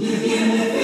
You give me